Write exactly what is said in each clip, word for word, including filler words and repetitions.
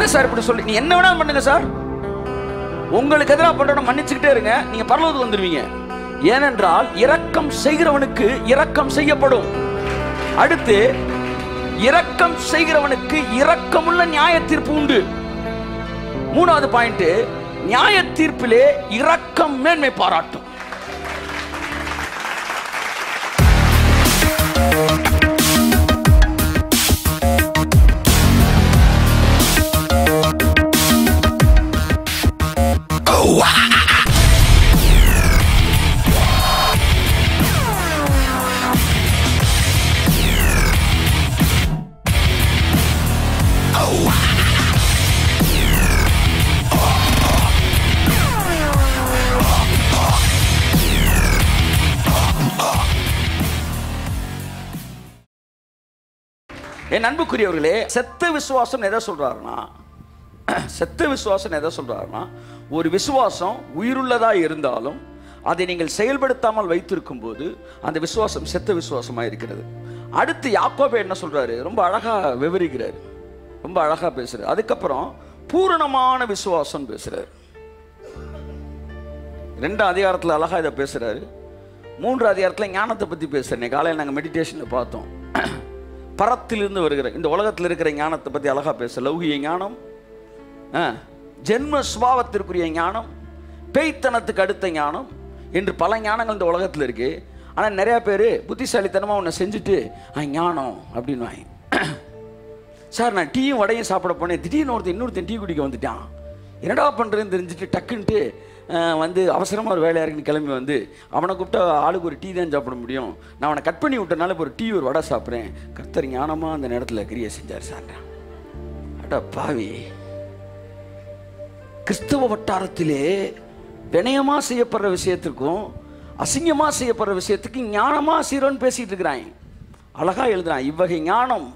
என்ன சார் இப்படி சொல்லி நீ என்ன வேணாலும் பண்ணுங்க சார், உங்களுக்கு எதிராக பண்றவன மன்னிச்சுக்கிட்டே இருங்க, நீங்க பரலோகத்துக்கு வந்துடுவீங்க. ஏனென்றால் இரக்கம் செய்கிறவனுக்கு இரக்கம் செய்யப்படும். அடுத்து இரக்கம் செய்கிறவனுக்கு இரக்கமுள்ள நியாய தீர்ப்பு உண்டு. மூணாவது பாயிண்ட், நியாய தீர்ப்பிலே இரக்கம் மேன்மை பாராட்டும். என் அன்புக்குரியவர்களே, செத்த விசுவாசம் எதை சொல்றாருன்னா, செத்த விசுவாசம் எதை சொல்றாருன்னா ஒரு விசுவாசம் உயிருள்ளதா இருந்தாலும் அதை நீங்கள் செயல்படுத்தாமல் வைத்திருக்கும் போது அந்த விசுவாசம் செத்த விசுவாசமா இருக்கிறது. அடுத்து யாக்கோபு என்ன சொல்றாரு, ரொம்ப அழகா விவரிக்கிறார், ரொம்ப அழகா பேசுறாரு. அதுக்கப்புறம் பூரணமான விசுவாசம் பேசுறாரு, ரெண்டாம் அதிகாரத்துல அழகா இதை பேசுறாரு. மூன்றாம் அதிகாரத்துல ஞானத்தை பத்தி பேசுறேன், காலையில் நாங்கள் மெடிடேஷன்ல பார்த்தோம். பரத்திலிருந்து வருகிற இந்த உலகத்தில் இருக்கிற ஞானத்தை பற்றி அழகாக பேச, லௌகிய ஞானம், ஜென்ம சுபாவத்திற்குரிய ஞானம், பேய்த்தனத்துக்கு அடுத்த ஞானம் என்று பல ஞானங்கள் இந்த உலகத்தில் இருக்குது. ஆனால் நிறையா பேர் புத்திசாலித்தனமாக ஒன்று செஞ்சுட்டு ஆ ஞானம் அப்படின்னு வாங்க. சார் நான் டீயும் வடையும் சாப்பிட போனேன், திடீர்னு ஒருத்தன் இன்னொருத்தன் டீ குடிக்க வந்துட்டான், என்னடா பண்ணுறதுன்னு தெரிஞ்சுட்டு டக்குன்ட்டு வந்து அவசரமாக ஒரு வேலையாக இருக்குன்னு கிளம்பி வந்து அவனை கூப்பிட்டா ஆளுக்கு ஒரு டீ தான் சாப்பிட முடியும், நான் அவனை கட் பண்ணி விட்டனால இப்போ ஒரு டீ ஒரு வடை சாப்பிட்றேன், கர்த்தர் ஞானமாக அந்த நேரத்தில் கிரியை செஞ்சார் சார். அட பாவி, கிறிஸ்தவ வட்டாரத்திலே வினயமாக செய்யப்படுற விஷயத்துக்கும் அசிங்கமாக செய்யப்படுற விஷயத்துக்கு ஞானமாக சீரோன்னு பேசிகிட்டு இருக்கிறாங்க. அழகாக எழுதுறான், இவ்வகை ஞானம்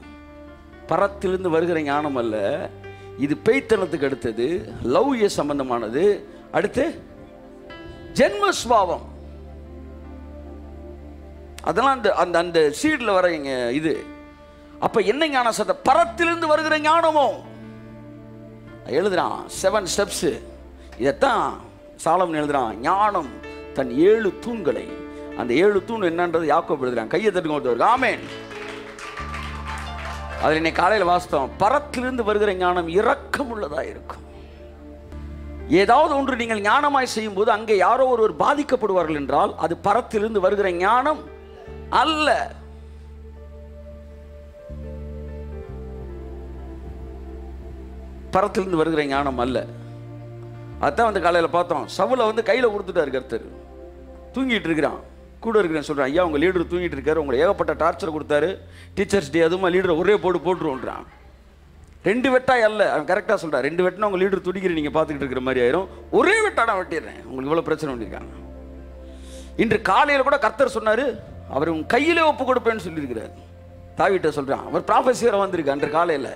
பரத்திலிருந்து வருகிற ஞானம் அல்ல, இது பேய்த்தனத்துக்கு அடுத்தது, லௌகிய சம்பந்தமானது, அடுத்து ஜென்ம சுபாவம், அதெல்லாம் அந்த அந்த சீட்ல வர இது. அப்ப என்ன ஞானம் சார்? பரத்திலிருந்து வருகிற ஞானமும் எழுதுறான் செவன் ஸ்டெப்ஸ். இதைத்தான் சாலமன் எழுதுறான், ஞானம் தன் ஏழு தூண்களை, அந்த ஏழு தூண் என்னன்றது யாக்கோபு எழுதுறான். கையை தட்டு கொண்டு ஆமென். அதில் இன்னைக்கு காலையில் வாஸ்தவம், பரத்திலிருந்து வருகிற ஞானம் இரக்கம் உள்ளதா இருக்கும். ஏதாவது ஒன்று நீங்கள் ஞானமாய் செய்யும் போது அங்கே யாரோ ஒருவர் பாதிக்கப்படுவார்கள் என்றால் அது பரத்திலிருந்து வருகிற ஞானம் அல்ல. பரத்திலிருந்து வருகிற ஞானம் அல்ல. அதான் வந்து காலையில் பார்த்தோம், சவுல வந்து கையில் கொடுத்துட்டாரு கர்த்தர், தூங்கிட்டு இருக்கிறான். கூட இருக்கிறேன்னு சொல்கிறான், ஐயா உங்கள் லீடர் தூங்கிட்டு இருக்காரு, உங்களை ஏகப்பட்ட டார்ச்சர் கொடுத்தாரு, டீச்சர்ஸ் டே அதுமா லீடரை ஒரே போட்டு போட்டுருவோன்றான். ரெண்டு வெட்டாய் அல்ல, அவன் கரெக்டாக சொல்கிறான், ரெண்டு வெட்டினா உங்கள் லீடர் துடிக்கிற நீங்கள் பார்த்துக்கிட்டு இருக்கிற மாதிரி ஆயிரும், ஒரே வெட்டாக நான் வெட்டிடுறேன், உங்களுக்கு இவ்வளோ பிரச்சனை பண்ணியிருக்காங்க. இன்று காலையில் கூட கர்த்தர் சொன்னார், அவர் உங்கள் கையிலே ஒப்பு கொடுப்பேன்னு சொல்லியிருக்கிறார். தாவீட்ட சொல்கிறான், அவர் ப்ராஃபஸியராக வந்திருக்கான். அன்று காலையில்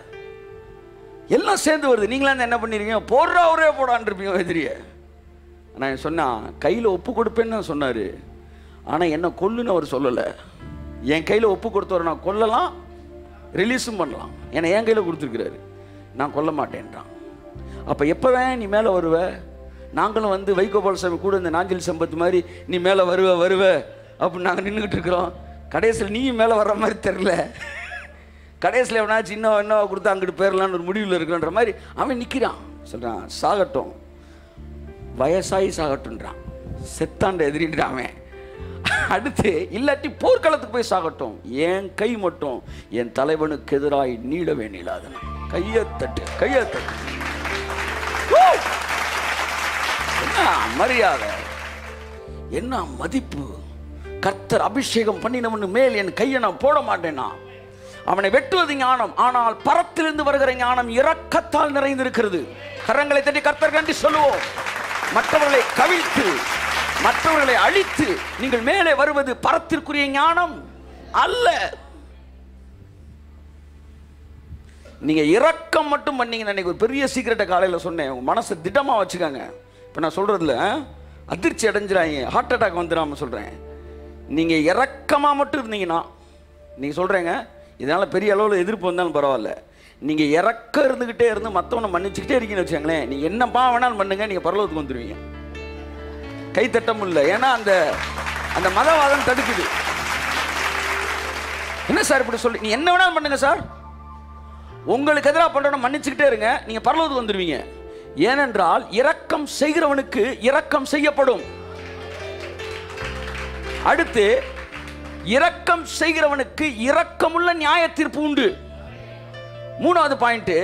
எல்லாம் சேர்ந்து வருது, நீங்களாம் என்ன பண்ணிருக்கீங்க, போடுறா ஒரே போடான்ருப்பீங்க எதிரிய. நான் சொன்னான், கையில் ஒப்பு கொடுப்பேன்னு தான் சொன்னார், ஆனால் என்ன கொல்லுன்னு அவர் சொல்லலை. என் கையில் ஒப்பு கொடுத்தவர் நான் கொல்லலாம், ரிலீஸும் பண்ணலாம், ஏன்னா என் கையில் கொடுத்துருக்கிறாரு, நான் கொல்ல மாட்டேன்றான். அப்போ எப்போவே நீ மேலே வருவே, நாங்களும் வந்து வைகோபால் சாமி கூட இந்த நாஞ்சில் சம்பத்து மாதிரி நீ மேலே வருவே வருவே அப்படின்னு நாங்கள் நின்றுக்கிட்டு இருக்கிறோம். கடைசியில் நீயும் மேலே வர்ற மாதிரி தெரில, கடைசியில் எவனாச்சும் இன்னும் என்ன கொடுத்தா அங்கிட்டு போயிடலான்னு ஒரு முடிவில் இருக்கிறன்ற மாதிரி அவன் நிற்கிறான். சொல்கிறான், சாகட்டும், வயசாகி சாகட்டும்ன்றான், செத்தாண்ட எதிரின்றான் அவன். அடுத்து இல்லாட்டி போர்க்களத்துக்கு போய் சாகட்டும், என் கை மட்டும் என் தலைவனுக்கு எதிராய் நீளவே நீளாத. கையத்தட்டு கையத்தட்டு, என்ன மரியாதை, என்ன மதிப்பு, கர்த்தர் அபிஷேகம் பண்ணினவனு மேல் என் கையை நான் போட மாட்டேனா. அவனை வெட்டுவது ஞானம், ஆனால் பரத்திலிருந்து வருகிற ஞானம் இரக்கத்தால் நிறைந்திருக்கிறது. கரங்களை தட்டி கர்த்தர் கண்டு சொல்லுவோம், மற்றவர்களை கவிழ்த்து மற்றவர்களை அழித்து நீங்கள் மேலே வருவது பரத்திற்குரிய ஞானம் அல்ல. நீங்க இரக்கம் மட்டும் பண்ணீங்கன்னு அன்னைக்கு ஒரு பெரிய சீக்கிரட்டை காலையில் சொன்னேன், உங்க மனசை திடமா வச்சுக்காங்க. இப்போ நான் சொல்றதுல அதிர்ச்சி அடைஞ்சிடாங்க, ஹார்ட் அட்டாக் வந்துடாம சொல்றேன். நீங்க இரக்கமா மட்டும் இருந்தீங்கன்னா, நீங்க சொல்றீங்க இதனால பெரிய அளவில் எதிர்ப்பு வந்தாலும் பரவாயில்ல, நீங்க இறக்க இருந்துகிட்டே இருந்து மத்தவனை மன்னிச்சுக்கிட்டே இருக்கீங்கன்னு வச்சுங்களேன், நீ என்ன பாவனாலும் பண்ணுங்க நீங்க பரலோகத்துக்கு வந்துடுவீங்க. கை தட்ட முடியல, ஏன்னா அந்த அந்த மதவாதம் தடுக்குது. என்ன சார் இப்படி சொல்லி, நீ என்ன வேணாலும் பண்ணுங்க சார், உங்களுக்கு எதிராக பண்றவனை மன்னிச்சுக்கிட்டே இருங்க நீங்க பரலோகத்துக்கு வந்துடுவீங்க. ஏனென்றால் இரக்கம் செய்கிறவனுக்கு இரக்கம் செய்யப்படும். அடுத்து, இரக்கம் செய்கிறவனுக்கு இரக்கமுள்ள நியாய தீர்ப்பு உண்டு. மூணாவது பாயிண்ட்,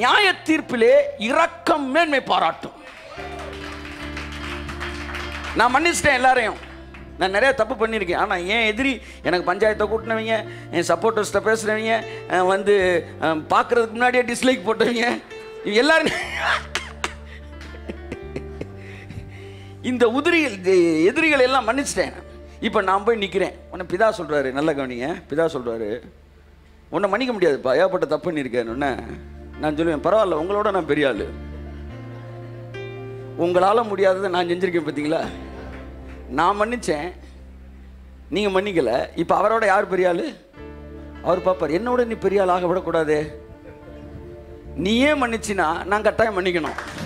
நியாய தீர்ப்பிலே இரக்கம் மேன்மை பாராட்டும். நான் மன்னிச்சிட்டேன் எல்லாரையும், நான் நிறைய தப்பு பண்ணியிருக்கேன், ஆனால் என் எதிரி எனக்கு பஞ்சாயத்தை கூட்டினவங்க, என் சப்போர்ட்டர்ஸ்ட பேசுனவங்க, வந்து பார்க்கறதுக்கு முன்னாடியே டிஸ்லைக் போட்டவங்க, எல்லாரும் இந்த உதிரிகள் எதிரிகள் எல்லாம் மன்னிச்சிட்டேன். இப்போ நான் போய் நிற்கிறேன், உன்னை பிதா சொல்கிறாரு, நல்ல கவனிங்க, பிதா சொல்கிறாரு உன்னை மன்னிக்க முடியாதுப்பா, ஏகப்பட்ட தப்புன்னு இருக்கேன். உன்ன நான் சொல்லுவேன், பரவாயில்ல உங்களோட நான் பெரிய ஆள், உங்களால் முடியாததை நான் செஞ்சுருக்கேன், பார்த்தீங்களா, நான் மன்னித்தேன் நீங்கள் மன்னிக்கலை, இப்போ அவரோட யார் பெரிய ஆள்? அவர் பார்ப்பார், என்னோட நீ பெரிய ஆள் ஆகப்படக்கூடாது, நீயே மன்னிச்சின்னா நான் கட்டாயம் மன்னிக்கணும்.